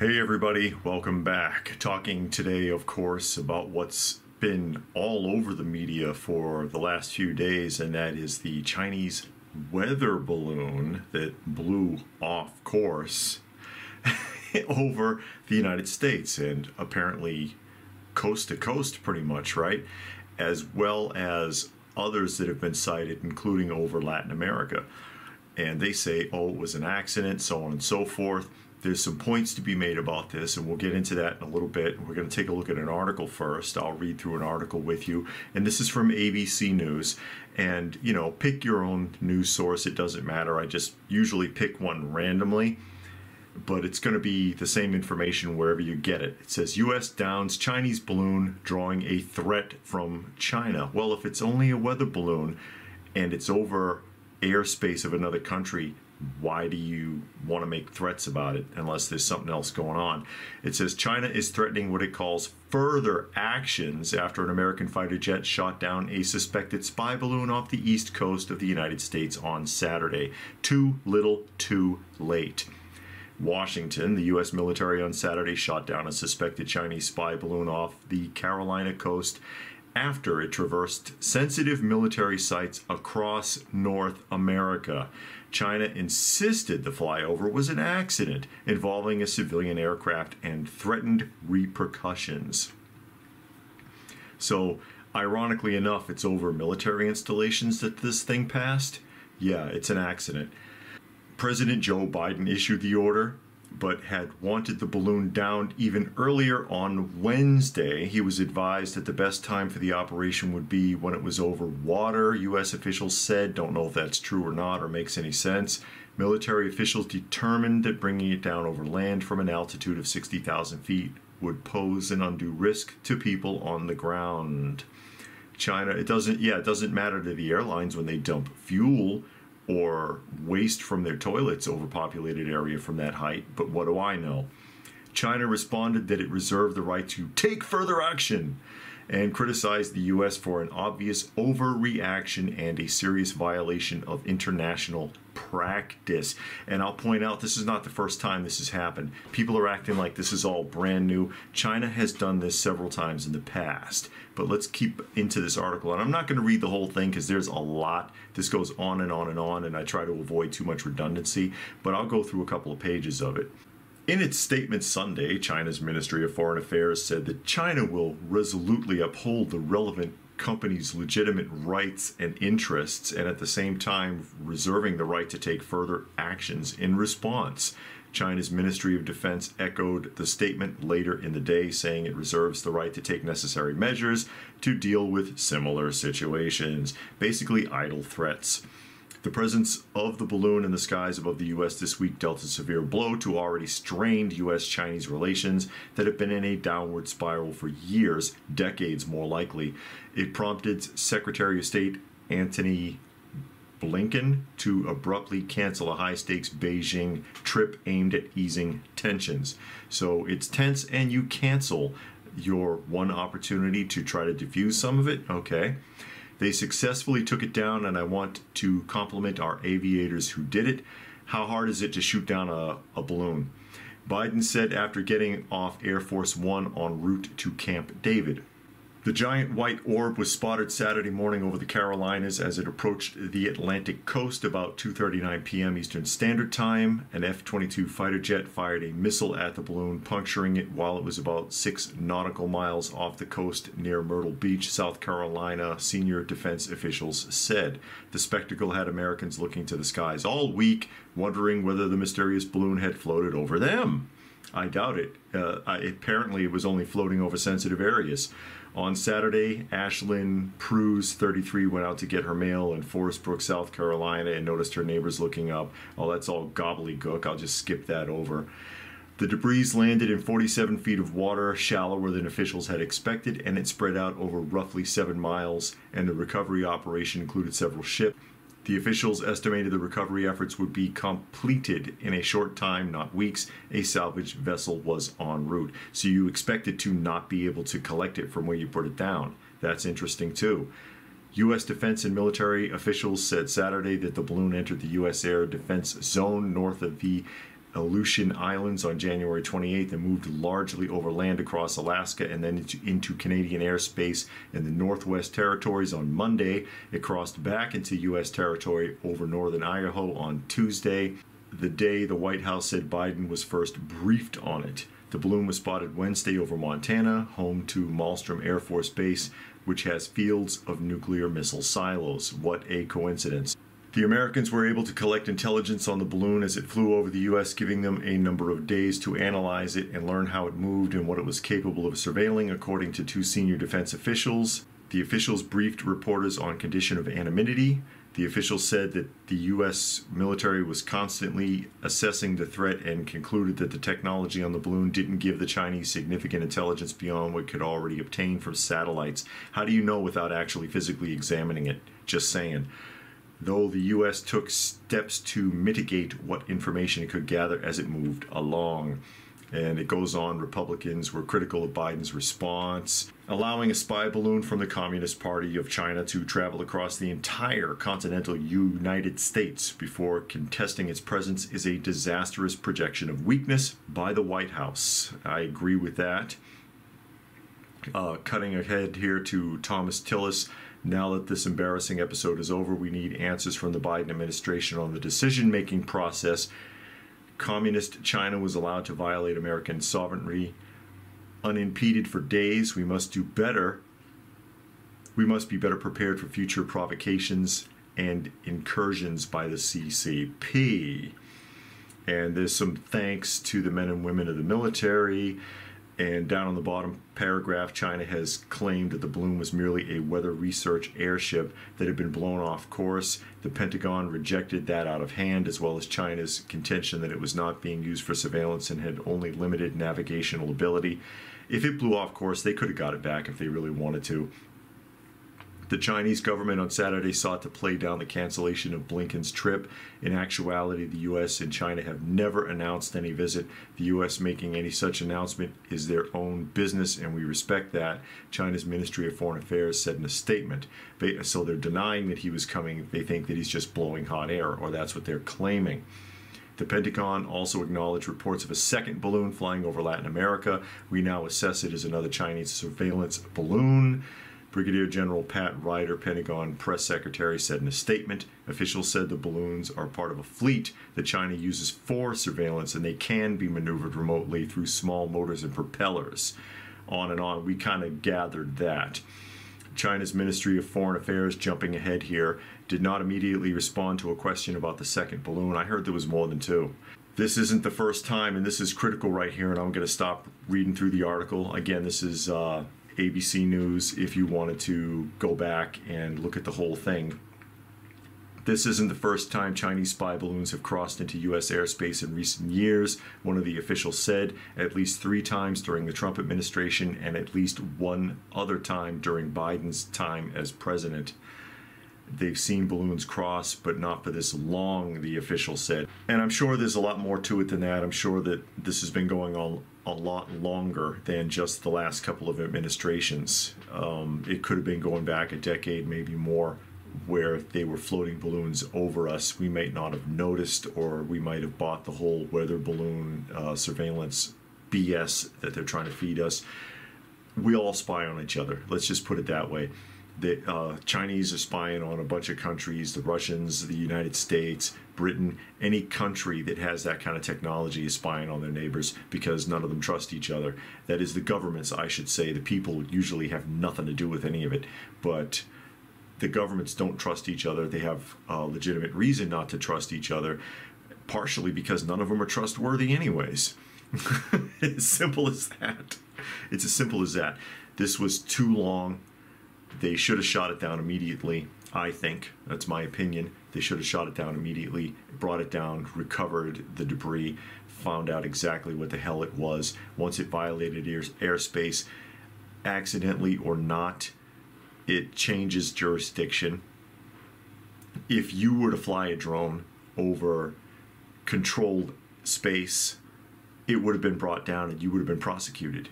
Hey everybody, welcome back. Talking today, of course, about what's been all over the media for the last few days, and that is the Chinese weather balloon that blew off course over the United States and apparently coast to coast pretty much, right? As well as others that have been cited, including over Latin America. And they say, oh, it was an accident, so on and so forth. There's some points to be made about this, and we'll get into that in a little bit. We're going to take a look at an article first. I'll read through an article with you. And this is from ABC News. And, you know, pick your own news source. It doesn't matter. I just usually pick one randomly. But it's going to be the same information wherever you get it. It says, U.S. downs Chinese balloon drawing a threat from China. Well, if it's only a weather balloon and it's over airspace of another country, why do you want to make threats about it unless there's something else going on? It says China is threatening what it calls further actions after an American fighter jet shot down a suspected spy balloon off the east coast of the United States on Saturday. Too little, too late. Washington, the U.S. military on Saturday shot down a suspected Chinese spy balloon off the Carolina coast after it traversed sensitive military sites across North America. China insisted the flyover was an accident involving a civilian aircraft and threatened repercussions. So, ironically enough, it's over military installations that this thing passed. Yeah, it's an accident. President Joe Biden issued the order, but had wanted the balloon downed even earlier on Wednesday. He was advised that the best time for the operation would be when it was over water, U.S. officials said. Don't know if that's true or not or makes any sense. Military officials determined that bringing it down over land from an altitude of 60,000 feet would pose an undue risk to people on the ground. China, it doesn't matter to the airlines when they dump fuel or waste from their toilets overpopulated area from that height, but what do I know? China responded that it reserved the right to take further action and criticized the U.S. for an obvious overreaction and a serious violation of international practice. And I'll point out, this is not the first time this has happened. People are acting like this is all brand new. China has done this several times in the past. But let's keep into this article. And I'm not going to read the whole thing because there's a lot. This goes on and on and on, and I try to avoid too much redundancy. But I'll go through a couple of pages of it. In its statement Sunday, China's Ministry of Foreign Affairs said that China will resolutely uphold the relevant company's legitimate rights and interests, and at the same time reserving the right to take further actions in response. China's Ministry of Defense echoed the statement later in the day, saying it reserves the right to take necessary measures to deal with similar situations, basically idle threats. The presence of the balloon in the skies above the U.S. this week dealt a severe blow to already strained U.S.-Chinese relations that have been in a downward spiral for years, decades more likely. It prompted Secretary of State Antony Blinken to abruptly cancel a high-stakes Beijing trip aimed at easing tensions. So it's tense and you cancel your one opportunity to try to diffuse some of it? Okay. They successfully took it down, and I want to compliment our aviators who did it. How hard is it to shoot down a balloon? Biden said after getting off Air Force One en route to Camp David. The giant white orb was spotted Saturday morning over the Carolinas as it approached the Atlantic coast about 2:39 p.m. Eastern Standard Time. An F-22 fighter jet fired a missile at the balloon, puncturing it while it was about 6 nautical miles off the coast near Myrtle Beach, South Carolina, senior defense officials said. The spectacle had Americans looking to the skies all week, wondering whether the mysterious balloon had floated over them. I doubt it. Apparently, it was only floating over sensitive areas. On Saturday, Ashlyn Pruse, 33, went out to get her mail in Forest Brook, South Carolina, and noticed her neighbors looking up. Oh, that's all gobbledygook. I'll just skip that over. The debris landed in 47 feet of water, shallower than officials had expected, and it spread out over roughly 7 miles, and the recovery operation included several ships. The officials estimated the recovery efforts would be completed in a short time, not weeks. A salvage vessel was en route. So you expected to not be able to collect it from where you put it down. That's interesting too. U.S. defense and military officials said Saturday that the balloon entered the U.S. air defense zone north of the Aleutian Islands on January 28th and moved largely overland across Alaska and then into Canadian airspace in the Northwest Territories on Monday. It crossed back into U.S. territory over northern Idaho on Tuesday, the day the White House said Biden was first briefed on it. The balloon was spotted Wednesday over Montana, home to Malmstrom Air Force Base, which has fields of nuclear missile silos. What a coincidence. The Americans were able to collect intelligence on the balloon as it flew over the U.S., giving them a number of days to analyze it and learn how it moved and what it was capable of surveilling, according to two senior defense officials. The officials briefed reporters on condition of anonymity. The officials said that the U.S. military was constantly assessing the threat and concluded that the technology on the balloon didn't give the Chinese significant intelligence beyond what could already obtain from satellites. How do you know without actually physically examining it? Just saying. Though the U.S. took steps to mitigate what information it could gather as it moved along. And it goes on, Republicans were critical of Biden's response, allowing a spy balloon from the Communist Party of China to travel across the entire continental United States before contesting its presence is a disastrous projection of weakness by the White House. I agree with that. Cutting ahead here to Thomas Tillis. Now that this embarrassing episode is over, we need answers from the Biden administration on the decision-making process. Communist China was allowed to violate American sovereignty unimpeded for days. We must do better. We must be better prepared for future provocations and incursions by the CCP. And there's some thanks to the men and women of the military. And down on the bottom paragraph, China has claimed that the balloon was merely a weather research airship that had been blown off course. The Pentagon rejected that out of hand, as well as China's contention that it was not being used for surveillance and had only limited navigational ability. If it blew off course, they could have got it back if they really wanted to. The Chinese government on Saturday sought to play down the cancellation of Blinken's trip. In actuality, the U.S. and China have never announced any visit. The U.S. making any such announcement is their own business, and we respect that, China's Ministry of Foreign Affairs said in a statement. So they're denying that he was coming. They think that he's just blowing hot air, or that's what they're claiming. The Pentagon also acknowledged reports of a second balloon flying over Latin America. We now assess it as another Chinese surveillance balloon. Brigadier General Pat Ryder, Pentagon press secretary, said in a statement, officials said the balloons are part of a fleet that China uses for surveillance, and they can be maneuvered remotely through small motors and propellers. On and on. We kind of gathered that. China's Ministry of Foreign Affairs, jumping ahead here, did not immediately respond to a question about the second balloon. I heard there was more than two. This isn't the first time, and this is critical right here, and I'm going to stop reading through the article. Again, this is ABC News, if you wanted to go back and look at the whole thing. This isn't the first time Chinese spy balloons have crossed into U.S. airspace in recent years, one of the officials said, at least three times during the Trump administration and at least one other time during Biden's time as president. They've seen balloons cross, but not for this long, the official said. And I'm sure there's a lot more to it than that. I'm sure that this has been going on a lot longer than just the last couple of administrations. It could have been going back a decade, maybe more, where they were floating balloons over us. We might not have noticed, or we might have bought the whole weather balloon surveillance BS that they're trying to feed us. We all spy on each other. Let's just put it that way. The Chinese are spying on a bunch of countries, the Russians, the United States, Britain. Any country that has that kind of technology is spying on their neighbors because none of them trust each other. That is the governments, I should say. The people usually have nothing to do with any of it, but the governments don't trust each other. They have a legitimate reason not to trust each other, partially because none of them are trustworthy anyways. It's simple as that. It's as simple as that. This was too long. They should have shot it down immediately, I think. That's my opinion. They should have shot it down immediately, brought it down, recovered the debris, found out exactly what the hell it was. Once it violated airspace, accidentally or not, it changes jurisdiction. If you were to fly a drone over controlled space, it would have been brought down and you would have been prosecuted.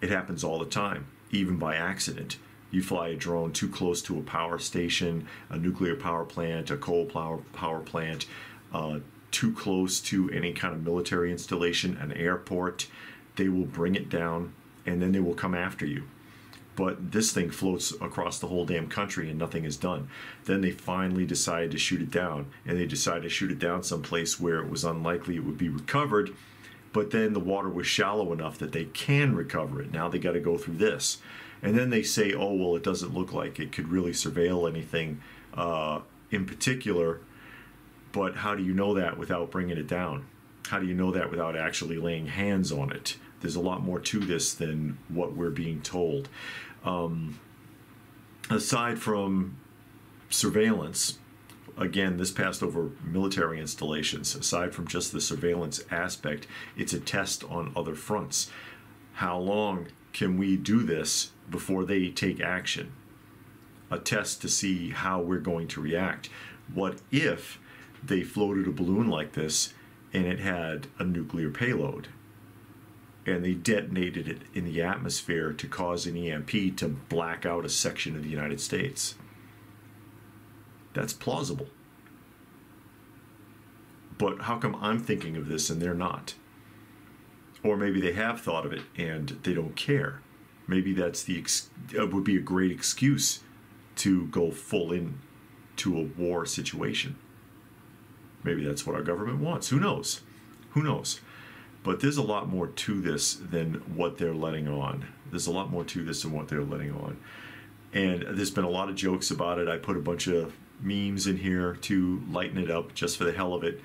It happens all the time, even by accident. You fly a drone too close to a power station, a nuclear power plant, a coal power plant, too close to any kind of military installation, an airport, they will bring it down and then they will come after you. But this thing floats across the whole damn country and nothing is done. Then they finally decide to shoot it down, and they decide to shoot it down someplace where it was unlikely it would be recovered, but then the water was shallow enough that they can recover it. Now they got to go through this. And then they say, oh, well, it doesn't look like it could really surveil anything in particular, but how do you know that without bringing it down? How do you know that without actually laying hands on it? There's a lot more to this than what we're being told. Aside from surveillance, again, this passed over military installations. Aside from just the surveillance aspect, it's a test on other fronts. How long can we do this before they take action? A test to see how we're going to react. What if they floated a balloon like this and it had a nuclear payload? And they detonated it in the atmosphere to cause an EMP to black out a section of the United States. That's plausible. But how come I'm thinking of this and they're not? Or maybe they have thought of it and they don't care. Maybe that's it would be a great excuse to go full in to a war situation. Maybe that's what our government wants. Who knows? Who knows? But there's a lot more to this than what they're letting on. There's a lot more to this than what they're letting on. And there's been a lot of jokes about it. I put a bunch of memes in here to lighten it up just for the hell of it.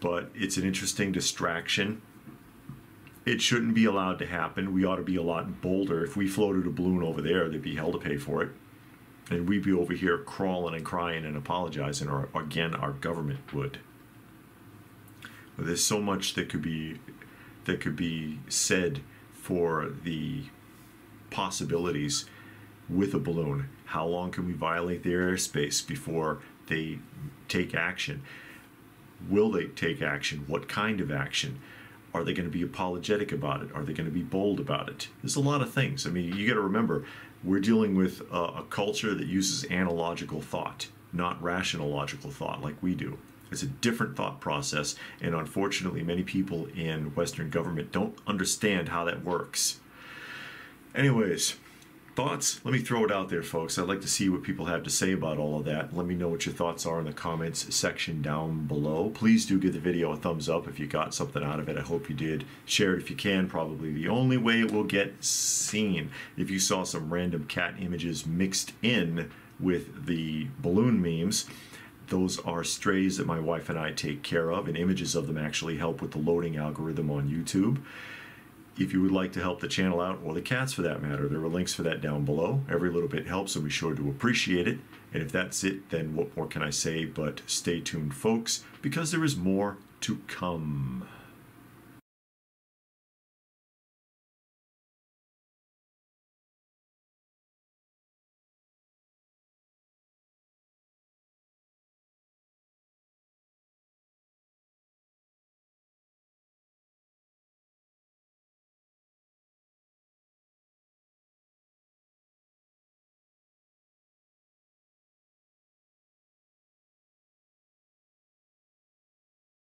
But it's an interesting distraction. It shouldn't be allowed to happen. We ought to be a lot bolder. If we floated a balloon over there, they'd be hell to pay for it. And we'd be over here crawling and crying and apologizing, or again, our government would. But there's so much that could be said for the possibilities with a balloon. How long can we violate their airspace before they take action? Will they take action? What kind of action? Are they going to be apologetic about it? Are they going to be bold about it? There's a lot of things. I mean, you got to remember, we're dealing with a culture that uses analogical thought, not rational logical thought like we do. It's a different thought process, and unfortunately many people in Western government don't understand how that works. Anyways, thoughts? Let me throw it out there, folks. I'd like to see what people have to say about all of that. Let me know what your thoughts are in the comments section down below. Please do give the video a thumbs up if you got something out of it. I hope you did. Share it if you can. Probably the only way it will get seen. If you saw some random cat images mixed in with the balloon memes, those are strays that my wife and I take care of, and images of them actually help with the loading algorithm on YouTube. If you would like to help the channel out, or the cats for that matter, there are links for that down below. Every little bit helps, and we sure do appreciate it. And if that's it, then what more can I say but stay tuned, folks, because there is more to come.